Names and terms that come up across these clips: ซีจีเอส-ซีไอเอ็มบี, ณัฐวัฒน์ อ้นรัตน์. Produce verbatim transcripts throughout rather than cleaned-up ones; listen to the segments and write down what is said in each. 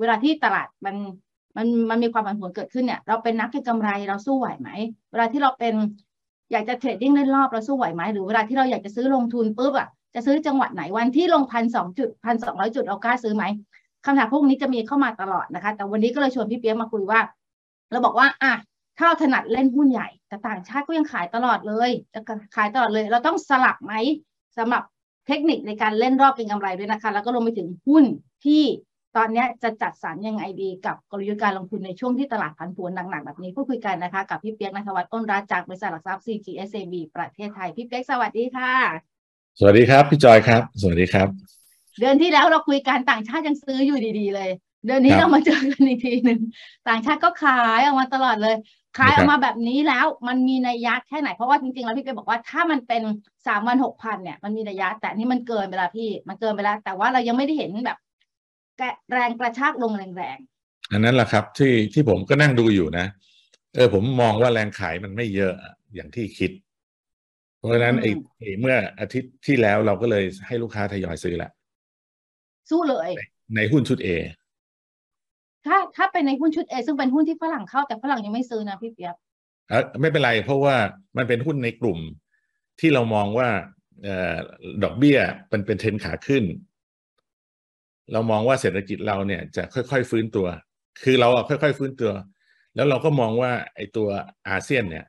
เวลาที่ตลาดมันมันมันมีความผันผวนเกิดขึ้นเนี่ยเราเป็นนักเก็งกำไรเราสู้ไหวไหมเวลาที่เราเป็นอยากจะเทรดดิ้งเล่นรอบเราสู้ไหวไหมหรือเวลาที่เราอยากจะซื้อลงทุนปุ๊บอ่ะจะซื้อจังหวะไหนวันที่ลงพันสองจุดพันสองร้อยจุดเรากล้าซื้อไหมคำถามพวกนี้จะมีเข้ามาตลอดนะคะแต่วันนี้ก็เลยชวนพี่เปี๊ยกมาคุยว่าเราบอกว่าอ่ะถ้าเราถนัดเล่นหุ้นใหญ่แต่ต่างชาติก็ยังขายตลอดเลยจะขายตลอดเลยเราต้องสลับไหมสำหรับเทคนิคในการเล่นรอบเก็งกำไรด้วยนะคะแล้วก็รวมไปถึงหุ้นที่ตอนนี้จะจัดสรรยังไงดีกับกลยุทธ์การลงทุนในช่วงที่ตลาดผันผวนหนักๆแบบนี้พูดคุยกันนะคะกับพี่เปี๊ยกณัฐวัฒน์ อ้นรัตน์จากบริษัทหลักทรัพย์ ซี จี เอส เอ บี ประเทศไทยพี่เปี๊ยกสวัสดีค่ะสวัสดีครับพี่จอยครับสวัสดีครับเดือนที่แล้วเราคุยกันต่างชาติยังซื้ออยู่ดีๆเลยเดือนนี้เรามาเจอกันอีกทีหนึ่งต่างชาติก็ขายออกมาตลอดเลยขายออกมาแบบนี้แล้วมันมีนัยยะแค่ไหนเพราะว่าจริงๆแล้วพี่เปี๊ยกบอกว่าถ้ามันเป็นสามวันหกพันเนี่ยมันมีนัยยะแต่นี่มันเกินไปแล้วพี่มันเกินไปแล้วแต่ว่าเรายังไม่ได้เห็นแบบแรงกระชากลงแรงๆอันนั้นแหละครับที่ที่ผมก็นั่งดูอยู่นะเออผมมองว่าแรงขายมันไม่เยอะอย่างที่คิดเพราะฉะนั้นไอ้เมื่ออาทิตย์ที่แล้วเราก็เลยให้ลูกค้าทยอยซื้อละสู้เลยในหุ้นชุด A ถ้าถ้าเป็นในหุ้นชุด A ซึ่งเป็นหุ้นที่ฝรั่งเข้าแต่ฝรั่งยังไม่ซื้อนะพี่เปี๊ยกเออไม่เป็นไรเพราะว่ามันเป็นหุ้นในกลุ่มที่เรามองว่าเอ่อดอกเบี้ยมันเป็นเทรนขาขึ้นเรามองว่าเศรษฐกิจเราเนี่ยจะค่อยๆฟื้นตัวคือเราอะค่อยๆฟื้นตัวแล้วเราก็มองว่าไอ้ตัวอาเซียนเนี่ย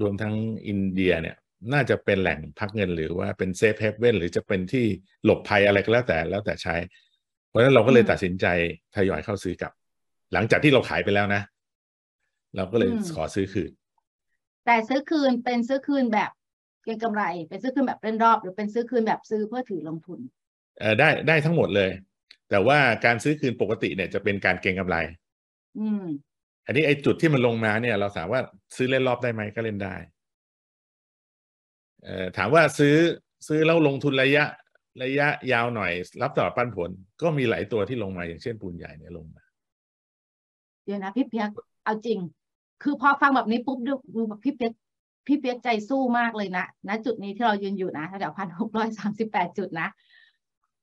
รวมทั้งอินเดียเนี่ยน่าจะเป็นแหล่งพักเงินหรือว่าเป็นเซฟเฮฟเว่นหรือจะเป็นที่หลบภัยอะไรก็แล้วแต่แล้วแต่ใช้เพราะฉะนั้นเราก็เลยตัดสินใจทยอยเข้าซื้อกลับหลังจากที่เราขายไปแล้วนะเราก็เลยขอซื้อคืนแต่ซื้อคืนเป็นซื้อคืนแบบเก็งกำไรเป็นซื้อคืนแบบเล่นรอบหรือเป็นซื้อคืนแบบซื้อเพื่อถือลงทุนเออได้ได้ทั้งหมดเลยแต่ว่าการซื้อคืนปกติเนี่ยจะเป็นการเก็งกำไรอืมอันนี้ไอ้จุดที่มันลงมาเนี่ยเราสามารถซื้อเล่นรอบได้ไหมก็เล่นได้เอ่อถามว่าซื้อซื้อแล้วลงทุนระยะระยะยาวหน่อยรับต่อปันผลก็มีหลายตัวที่ลงมาอย่างเช่นปูนใหญ่เนี่ยลงมาเดี๋ยวนะพี่เปี๊ยกเอาจริงคือพอฟังแบบนี้ปุ๊บดูแบบพี่เปี๊ยกพี่เปี๊ยกใจสู้มากเลยนะณจุดนี้ที่เรายืนอยู่นะแถวพันหกร้อยสามสิบแปดจุดนะ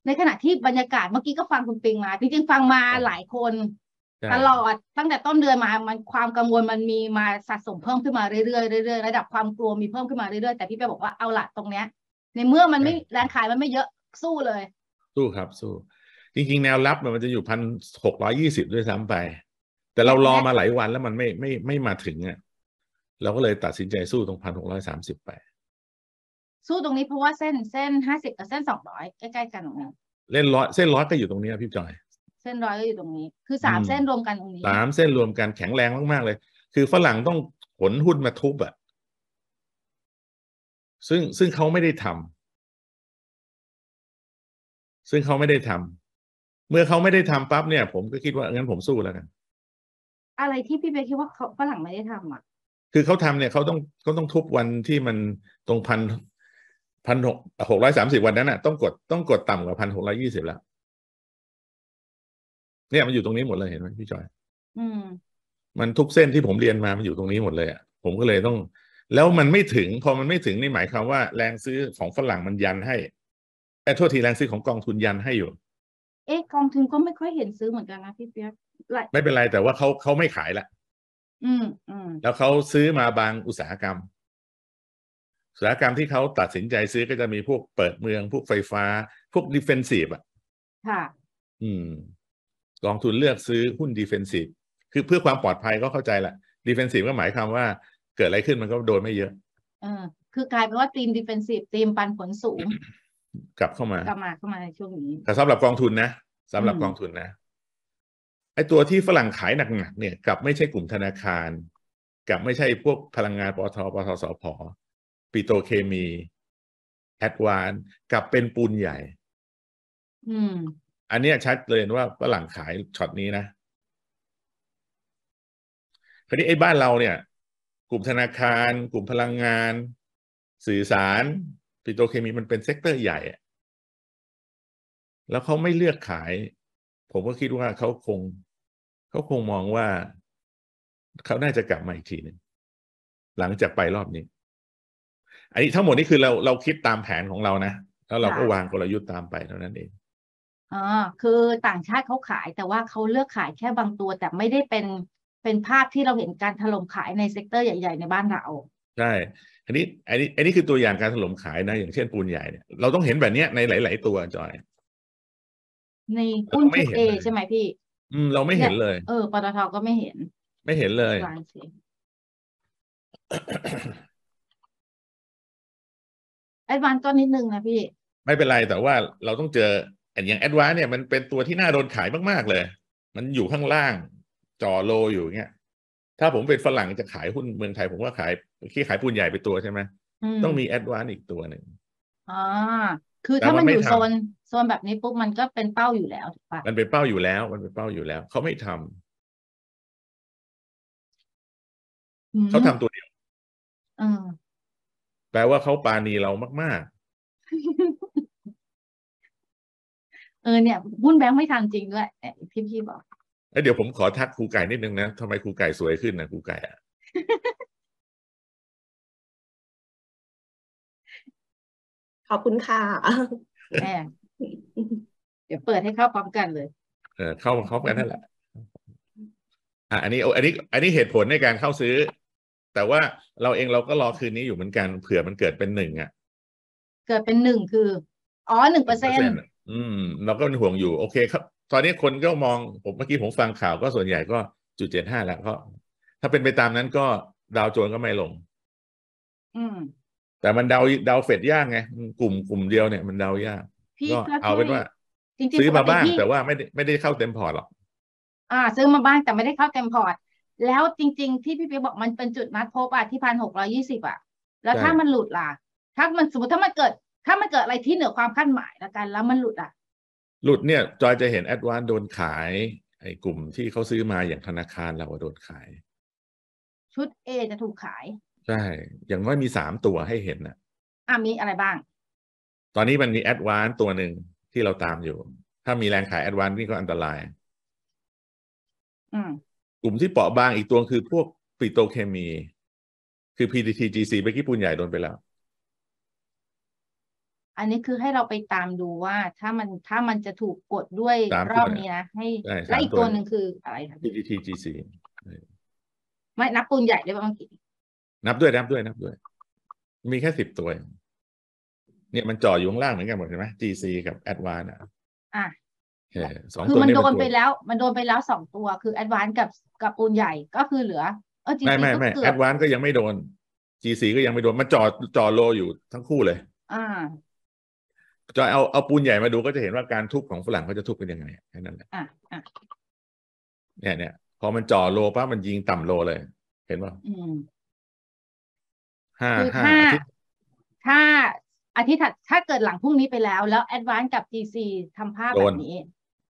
ในขณะที่บรรยากาศเมื่อกี้ก็ฟังคุณปิงมาจริงๆฟังมาหลายคนตลอดตั้งแต่ต้นเดือนมามันความกังวลมันมีมาสะสมเพิ่มขึ้นมาเรื่อยๆเรื่อยๆระดับความกลัวมีเพิ่มขึ้นมาเรื่อยๆแต่พี่เปี๊ยกบอกว่าเอาละตรงเนี้ยในเมื่อมันไม่แรงขายมันไม่เยอะสู้เลยสู้ครับสู้จริงๆแนวรับมันจะอยู่พันหกร้อยยี่สิบด้วยซ้ำไปแต่เรารอมาหลายวันแล้วมันไม่ไม่ไม่มาถึงอ่ะเราก็เลยตัดสินใจสู้ตรงพันหกร้อยสามสิบไปสู้ตรงนี้เพราะว่าเส้นเส้นห้าสิบกับเส้นสองร้อยใกล้ๆกันตรงนี้เล่นร้อยเส้นร้อยก็อยู่ตรงนี้พี่จอยเส้นร้อยก็อยู่ตรงนี้คือสามเส้นรวมกันตรงนี้สามเส้นรวมกันแข็งแรงมากๆเลยคือฝรั่งต้องขนหุ้นมาทุบอ่ะซึ่งซึ่งเขาไม่ได้ทำซึ่งเขาไม่ได้ทำเมื่อเขาไม่ได้ทำปั๊บเนี่ยผมก็คิดว่างั้นผมสู้แล้วกันอะไรที่พี่เปี๊ยกคิดว่าเขาฝรั่งไม่ได้ทำอ่ะคือเขาทำเนี่ยเขาต้องเขาต้องทุบวันที่มันตรงพันพันหกร้อยสามสิบวันนั้นน่ะต้องกดต้องกดต่ำกว่าพันหกร้อยยี่สิบแล้วเนี่ยมันอยู่ตรงนี้หมดเลยเห็นไหมพี่จอยอืมมันทุกเส้นที่ผมเรียนมามันอยู่ตรงนี้หมดเลยอ่ะผมก็เลยต้องแล้วมันไม่ถึงพอมันไม่ถึงนี่หมายความว่าแรงซื้อของฝรั่งมันยันให้แต่ทั่วทีแรงซื้อของกองทุนยันให้อยู่เอ๊ะกองทุนก็ไม่ค่อยเห็นซื้อเหมือนกันนะพี่เปี๊ยกไม่เป็นไรแต่ว่าเขาเขาไม่ขายละอืมอืมแล้วเขาซื้อมาบางอุตสาหกรรมอุตสาหกรรมที่เขาตัดสินใจซื้อก็จะมีพวกเปิดเมืองพวกไฟฟ้าพวกดิเฟนซีฟอ่ะค่ะอืมกองทุนเลือกซื้อหุ้นดิเฟนซีฟคือเพื่อความปลอดภัยก็เข้าใจแหละดิเฟนซีฟก็หมายความว่าเกิดอะไรขึ้นมันก็โดนไม่เยอะเออคือกลายเป็นว่าทีมดิเฟนซีฟทีมปันผลสูง กลับเข้ามากลับมาเข้ามาในช่วงนี้แต่สำหรับกองทุนนะสำหรับกองทุนนะไอตัวที่ฝรั่งขายหนักๆเนี่ยกลับไม่ใช่กลุ่มธนาคารกลับไม่ใช่พวกพลังงานปตทปตสผปิโตรเคมีแอดวานกลับเป็นปูนใหญ่อืมอันนี้ชัดเลยว่าฝรั่งขายช็อตนี้นะคราวนี้ไอ้บ้านเราเนี่ยกลุ่มธนาคารกลุ่มพลังงานสื่อสารปิโตรเคมีมันเป็นเซกเตอร์ใหญ่แล้วเขาไม่เลือกขายผมก็คิดว่าเขาคงเขาคงมองว่าเขาน่าจะกลับมาอีกทีหนึ่งหลังจากไปรอบนี้อันนี้ทั้งหมดนี่คือเราเราคิดตามแผนของเรานะแล้วเราก็วางกลยุทธ์ตามไปเท่านั้นเอง อ่าคือต่างชาติเขาขายแต่ว่าเขาเลือกขายแค่บางตัว แต่ไม่ได้เป็นเป็นภาพที่เราเห็นการถล่มขายในเซกเตอร์ใหญ่ๆในบ้านเราใช่อันนี้อันนี้อันนี้คือตัวอย่างการถล่มขายนะอย่างเช่นปูนใหญ่เนี่ยเราต้องเห็นแบบนี้ในหลายๆตัวจอยในหุ้นไม่เห็นใช่ไหมพี่อืมเราไม่เห็นเลยเออปตท.ก็ไม่เห็นไม่เห็นเลยแอดวานซ์ก็นิดนึงนะพี่ไม่เป็นไรแต่ว่าเราต้องเจออย่างแอดวานซ์เนี่ยมันเป็นตัวที่น่าโดนขายมากๆเลยมันอยู่ข้างล่างจ่อโลอยู่อย่างเงี้ยถ้าผมเป็นฝรั่งจะขายหุ้นเมืองไทยผมก็ขายขี้ขายปูนใหญ่ไปตัวใช่ไหมต้องมีแอดวานซ์อีกตัวหนึ่งอ๋อคือถ้ามันอยู่โซนโซนแบบนี้ปุ๊บมันก็เป็นเป้าอยู่แล้วถูกปะมันเป็นเป้าอยู่แล้วมันเป็นเป้าอยู่แล้วเขาไม่ทำเขาทำตัวเดียวแปลว่าเขาปาณีเรามากๆเออเนี่ยหุ้นแบงค์ไม่ทำจริงด้วยที่พี่บอกเดี๋ยวผมขอทักครูไก่นิดนึงนะทำไมครูไก่สวยขึ้นนะครูไก่อะขอบคุณค่ะแม่เดี๋ยวเปิดให้เข้าพร้อมกันเลยเออเข้าพร้อมกันนั่นแหละอ่ะอันนี้อันนี้อันนี้เหตุผลในการเข้าซื้อแต่ว่าเราเองเราก็รอคืนนี้อยู่เหมือนกันเผื่อมันเกิดเป็นหนึ่งอ่ะเกิดเป็นหนึ่งคืออ๋อหนึ่งเปอร์เซ็นต์อืมเราก็เป็นห่วงอยู่โอเคครับตอนนี้คนก็มองผมเมื่อกี้ผมฟังข่าวก็ส่วนใหญ่ก็จุดเจ็ดห้าแล้วก็ถ้าเป็นไปตามนั้นก็ดาวโจนส์ก็ไม่ลงอืมแต่มันเดาเดาเฟดยากไงกลุ่มกลุ่มเดียวเนี่ยมันเดายากก็เอาเป็นว่าซื้อมาบ้างแต่ว่าไม่ได้ไม่ได้เข้าเต็มพอร์ตหรอกอ่าซื้อมาบ้างแต่ไม่ได้เข้าเต็มพอร์ตแล้วจริงๆที่พี่เปียบอกมันเป็นจุดนัดพบอ่ะที่พันหกร้อยยี่สิบอ่ะแล้วถ้ามันหลุดล่ะถ้ามันสมมติถ้ามันเกิดถ้ามันเกิดอะไรที่เหนือความคาดหมายแล้วกันแล้วมันหลุดอ่ะหลุดเนี่ยจอยจะเห็นแอดวานซ์โดนขายไอ้กลุ่มที่เขาซื้อมาอย่างธนาคารเราโดนขายชุดเอจะถูกขายใช่อย่างน้อยมีสามตัวให้เห็นนะอ่ะมีอะไรบ้างตอนนี้มันมีแอดวานซ์ตัวหนึ่งที่เราตามอยู่ถ้ามีแรงขายแอดวานซ์นี่ก็อันตรายอืมกลุ่มที่เปราะบางอีกตัวคือพวกปิโตรเคมีคือ พี ดี ที จี ซี ไปญี่ปุ่นใหญ่โดนไปแล้วอันนี้คือให้เราไปตามดูว่าถ้ามันถ้ามันจะถูกกดด้วยรอบนี้นะให้และอีกตัวหนึ่งคืออะไรคะ พี ดี ที จี ซี ไม่นับปูนใหญ่ได้บ้างกี่นับด้วยนับด้วยนับด้วยมีแค่สิบตัวเนี่ยมันจ่ออยู่ข้างล่างเหมือนกันหมดใช่ไหม จี ซี กับ Advance อ่ะอ่ะสองตัวคือมันโดนไปแล้วมันโดนไปแล้วสองตัวคือ Advance กับกับปูนใหญ่ก็คือเหลือเออ จี ซี ไม่ไม่ไม่ Advance ก็ยังไม่โดน จี ซี ก็ยังไม่โดนมันจ่อจ่อโลอยู่ทั้งคู่เลยอ่าจอยเอาเอาปูนใหญ่มาดูก็จะเห็นว่าการทุบของฝรั่งเขาจะทุบเป็นยังไงแค่นั้นแหละอ่ะอ่ะเนี่ยเนี่ยพอมันจ่อโลปั๊บมันยิงต่ำโลเลยเห็นป่ะอืมห้าห้าถ้าอาทิตย์ถัดถ้าเกิดหลังพรุ่งนี้ไปแล้วแล้วแอดวานซ์กับ จี ซี ทำภาพแบบนี้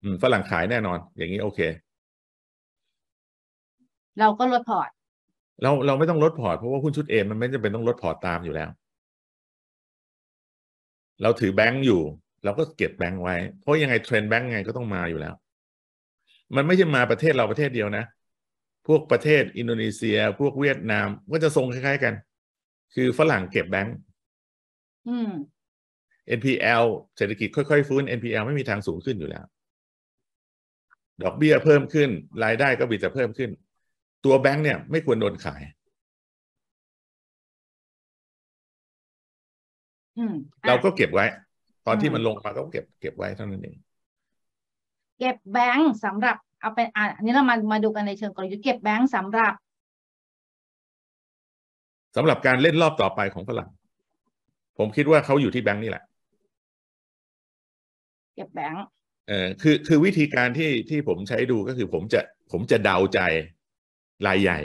อืมฝรั่งขายแน่นอนอย่างนี้โอเคเราก็ลดพอร์ตเราเราไม่ต้องลดพอร์ตเพราะว่าหุ้นชุดเอมันไม่จำเป็นต้องลดพอร์ตตามอยู่แล้วเราถือแบงก์อยู่เราก็เก็บแบงก์ไว้เพราะยังไงเทรนด์แบงก์ไงก็ต้องมาอยู่แล้วมันไม่ใช่มาประเทศเราประเทศเดียวนะพวกประเทศอินโดนีเซียพวกเวียดนามก็จะทรงคล้ายๆกันคือฝรั่งเก็บแบงก์ เอ็น พี แอล เศรษฐกิจค่อยๆฟื้น เอ็น พี แอล ไม่มีทางสูงขึ้นอยู่แล้วดอกเบี้ยเพิ่มขึ้นรายได้ก็มีแต่เพิ่มขึ้นตัวแบงก์เนี่ยไม่ควรโดนขายเราก็เก็บไว้ตอนที่มันลงมาก็เก็บเก็บไว้เท่านั้นเองเก็บแบงก์สำหรับเอาเป็นอันนี้เรามามาดูกันในเชิงกลยุทธ์เก็บแบงก์สำหรับสำหรับการเล่นรอบต่อไปของฝรั่งผมคิดว่าเขาอยู่ที่แบงก์นี่แหละเก็บแบงก์เออคือคือวิธีการที่ที่ผมใช้ดูก็คือผมจะผมจะเดาใจรายใหญ่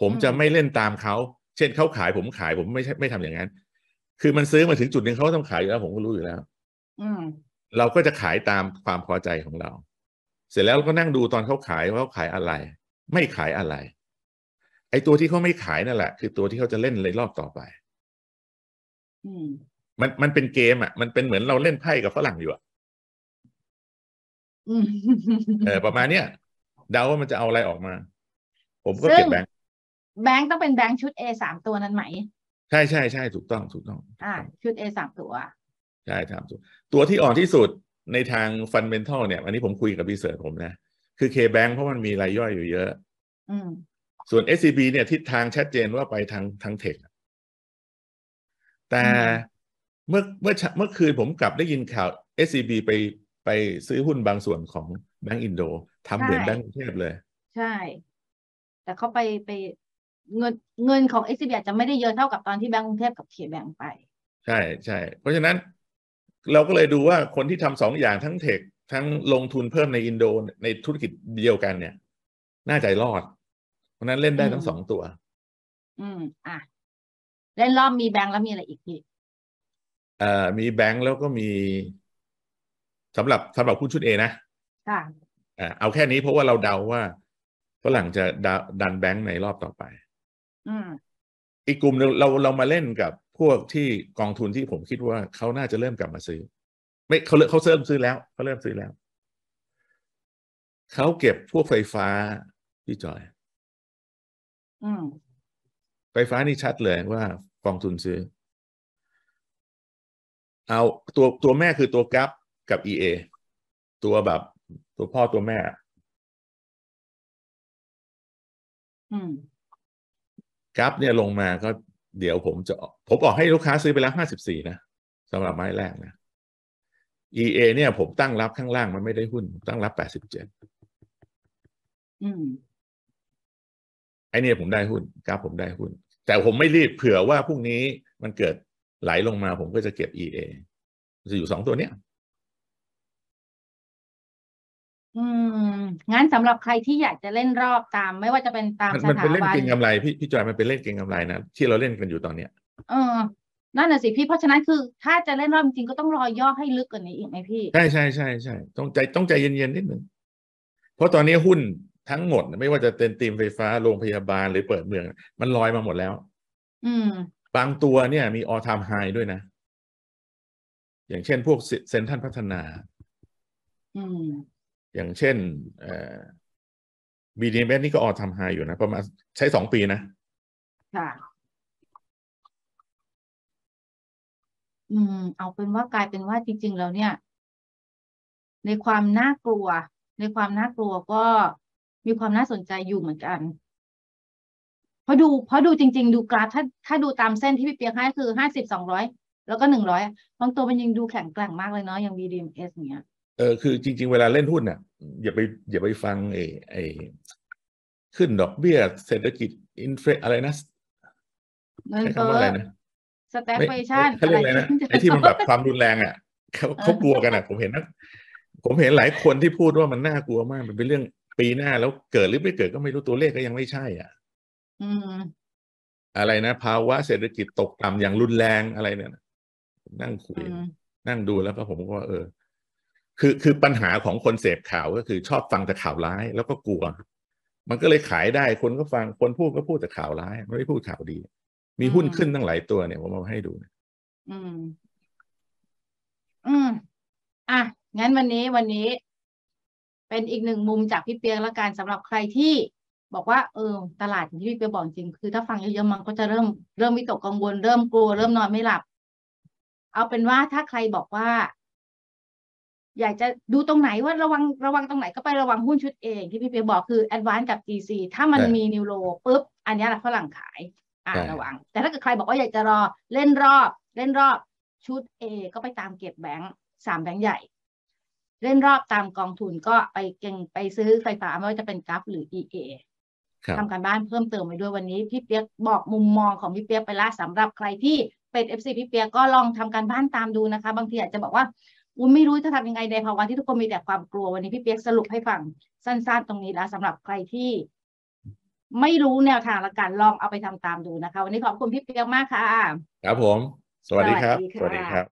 ผมจะไม่เล่นตามเขาเช่นเขาขายผมขายผมไม่ใช่ไม่ทำอย่างนั้นคือมันซื้อมาถึงจุดหนึ่งเขาต้องขายอยู่แล้วผมก็รู้อยู่แล้วเราก็จะขายตามความพอใจของเราเสร็จแล้วเราก็นั่งดูตอนเขาขายว่าเขาขายอะไรไม่ขายอะไรไอ้ตัวที่เขาไม่ขายนั่นแหละคือตัวที่เขาจะเล่นในรอบต่อไปมันมันเป็นเกมอ่ะมันเป็นเหมือนเราเล่นไพ่กับฝรั่งอยู่อ่ะเออประมาณเนี้ยเดาว่ามันจะเอาอะไรออกมาผมก็เก็บแบงค์แบงค์ต้องเป็นแบงค์ชุด เอ สามตัวนั้นไหมใช่ใช่ใช่ถูกต้องถูกต้องอ่าชุด เอ สามตัว ใช่ครับตัวที่อ่อนที่สุดในทางฟันเมนทัลเนี่ยอันนี้ผมคุยกับพี่เสิร์ชผมนะคือ เค แบงค์ เพราะมันมีรายย่อยอยู่เยอะส่วน เอส ซี บี เนี่ยทิศทางชัดเจนว่าไปทางทางเทคแต่เมื่อเมื่อเมื่อคืนผมกลับได้ยินข่าว เอส ซี บี ไปไปซื้อหุ้นบางส่วนของแบงก์อินโดทำเหมือนแบงก์กรุงเทพเลยใช่แต่เขาไปไปเงินเงินของ เอส ซี บี อาจจะไม่ได้เยอะเท่ากับตอนที่แบงก์กรุงเทพกับ เค แบงค์ ไปใช่ใช่เพราะฉะนั้นเราก็เลยดูว่าคนที่ทำสองอย่างทั้งเทคทั้งลงทุนเพิ่มในอินโดในธุรกิจเดียวกันเนี่ยน่าจะรอดเพราะนั้นเล่นได้ทั้งสองตัวอืมอ่ะเล่นรอบมีแบงก์แล้วมีอะไรอีกพี่เอ่อมีแบงก์แล้วก็มีสำหรับสำหรับคุณชุดเอนะค่ะอ่าเอาแค่นี้เพราะว่าเราเดาว่าฝรั่งจะดันแบงก์ในรอบต่อไปอืมอีกกลุ่มเราเราเรามาเล่นกับพวกที่กองทุนที่ผมคิดว่าเขาน่าจะเริ่มกลับมาซื้อไม่เขาเขาเริ่มซื้อแล้วเขาเริ่มซื้อแล้วเขาเก็บพวกไฟฟ้าพี่จอยอืมไฟฟ้านี่ชัดเลยว่ากองทุนซื้อเอาตัวตัวแม่คือตัวกัปกับ อี เอ ตัวแบบตัวพ่อตัวแม่อืมกัปเนี่ยลงมาก็เดี๋ยวผมจะผมออกให้ลูกค้าซื้อไปแล้วห้าสิบสี่นะสำหรับไม้แรกนะ อี เอ เนี่ยผมตั้งรับข้างล่างมันไม่ได้หุ้นตั้งรับแปดสิบเจ็ดอืมไอเนี่ยผมได้หุ้นกัปผมได้หุ้นแต่ผมไม่รีบเผื่อว่าพรุ่งนี้มันเกิดไหลลงมาผมก็จะเก็บ อี เอ จะอยู่สองตัวเนี้ยอืมงั้นสำหรับใครที่อยากจะเล่นรอบตามไม่ว่าจะเป็นตามสถาบันมันเป็นเล่นเก็งกำไรพี่พี่จอยมันเป็นเล่นเก็งกำไรนะที่เราเล่นกันอยู่ตอนเนี้ยเออนั่นน่ะสิพี่เพราะฉะนั้นคือถ้าจะเล่นรอบจริงก็ต้องรอย่อให้ลึกกว่านี้อีกไหมพี่ใช่ใช่ใช่ใช่ต้องใจต้องใจเย็นๆนิดหนึ่งเพราะตอนนี้หุ้นทั้งหมดไม่ว่าจะเป็นทีมไฟฟ้าโรงพยาบาลหรือเปิดเมืองมันลอยมาหมดแล้วอืมบางตัวเนี่ยมี ออล ไทม์ ไฮ ด้วยนะอย่างเช่นพวกเซ็นทรัลพัฒนาอืมอย่างเช่นบีดีเอสนี่ก็ ออล ไทม์ ไฮ อยู่นะประมาณใช้สองปีนะค่ะอืมเอาเป็นว่ากลายเป็นว่าจริงๆแล้วเนี่ยในความน่ากลัวในความน่ากลัวก็มีความน่าสนใจอยู่เหมือนกันเพราะดูเพราะดูจริงๆดูกราฟถ้าถ้าดูตามเส้นที่พี่เปียกให้คือห้าสิบสองร้อยแล้วก็หนึ่งร้อยบางตัวมันยังดูแข็งแกร่งมากเลยเนาะอย่าง บี ดี เอ็ม เอส เนี้ยเออคือจริงๆเวลาเล่นหุ้นเนี่ยอย่าไปอย่าไปฟังไอ้ไอ้ขึ้นดอกเบี้ยเศรษฐกิจอินเฟลอะไรนะเงินเฟ้ออะไรนะสแตทเฟชั่นอะไรนะไอ้ที่มันแบบความรุนแรงอ่ะเขาเขากลัวกันอ่ะผมเห็นนะผมเห็นหลายคนที่พูดว่ามันน่ากลัวมากมันเป็นเรื่องปีหน้าแล้วเกิดหรือไม่เกิดก็ไม่รู้ตัวเลขก็ยังไม่ใช่อ่ะอืมอะไรนะภาวะเศรษฐกิจตกต่ำอย่างรุนแรงอะไรเนี่ยนั่งคุยนั่งดูแล้วก็ผมก็เออคือคือปัญหาของคนเสพข่าวก็คือชอบฟังแต่ข่าวร้ายแล้วก็กลัวมันก็เลยขายได้คนก็ฟังคนพูดก็พูดแต่ข่าวร้ายไม่ได้พูดข่าวดีมีหุ้นขึ้นตั้งหลายตัวเนี่ยผมเอาให้ดูอืมอืมอ่ะงั้นวันนี้วันนี้เป็นอีกหนึ่งมุมจากพี่เปียกละกันสำหรับใครที่บอกว่าเออตลาดที่พี่เปียกบอกจริงคือถ้าฟังเยอะๆมันก็จะเริ่มเริ่มวิตกกังวลเริ่มกลัวเริ่มนอนไม่หลับเอาเป็นว่าถ้าใครบอกว่าอยากจะดูตรงไหนว่าระวังระวังตรงไหนก็ไประวังหุ้นชุดเองที่พี่เปียบอกคือ แอดวานซ์ กับ จี ซี ถ้ามันมีนิวโรปุ๊บอันนี้แหละฝรั่งขายอ่าระวังแต่ถ้าเกิดใครบอกว่าอยากจะรอเล่นรอบเล่นรอบชุด A ก็ไปตามเก็บแบงค์สามแบงค์ใหญ่เล่นรอบตามกองทุนก็ไปเก่งไปซื้อไฟฟ้าไม่ว่าจะเป็นกัปหรือ อี เอ ทำการบ้านเพิ่มเติมไปด้วยวันนี้พี่เปียกบอกมุมมองของพี่เปียกไปละสำหรับใครที่เป็น เอฟ ซี พี่เปียกก็ลองทำการบ้านตามดูนะคะบางทีอาจจะบอกว่าอุ้ยไม่รู้จะทำยังไงในภาวะที่ทุกคนมีแต่ความกลัววันนี้พี่เปียกสรุปให้ฟังสั้นๆตรงนี้แล้วสำหรับใครที่ไม่รู้แนวทางละกันลองเอาไปทำตามดูนะคะวันนี้ขอบคุณพี่เปียกมากค่ะครับผมสวัสดีครับสวัสดีครับ